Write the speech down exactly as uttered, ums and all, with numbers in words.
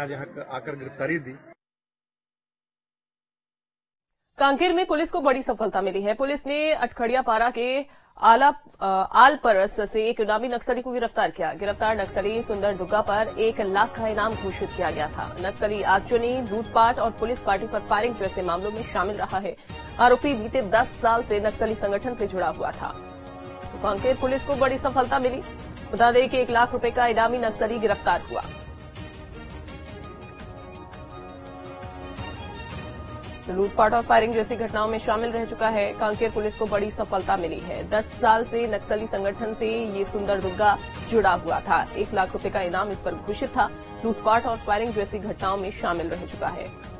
आज यहाँ आकर गिरफ्तारी दी। कांकेर में पुलिस को बड़ी सफलता मिली है। पुलिस ने अठखड़ियापारा के आला आलपरस से एक इनामी नक्सली को गिरफ्तार किया। गिरफ्तार नक्सली सुंदर दुग्गा पर एक लाख का इनाम घोषित किया गया था। नक्सली आगजनी, लूटपाट और पुलिस पार्टी पर फायरिंग जैसे मामलों में शामिल रहा है। आरोपी बीते दस साल से नक्सली संगठन से जुड़ा हुआ था। कांकेर पुलिस को बड़ी सफलता मिली। बता दें कि एक लाख रूपये का इनामी नक्सली गिरफ्तार हुआ। लूटपाट और फायरिंग जैसी घटनाओं में शामिल रह चुका है। कांकेर पुलिस को बड़ी सफलता मिली है। दस साल से नक्सली संगठन से ये सुंदर दुग्गा जुड़ा हुआ था। एक लाख रुपए का इनाम इस पर घोषित था। लूटपाट और फायरिंग जैसी घटनाओं में शामिल रह चुका है।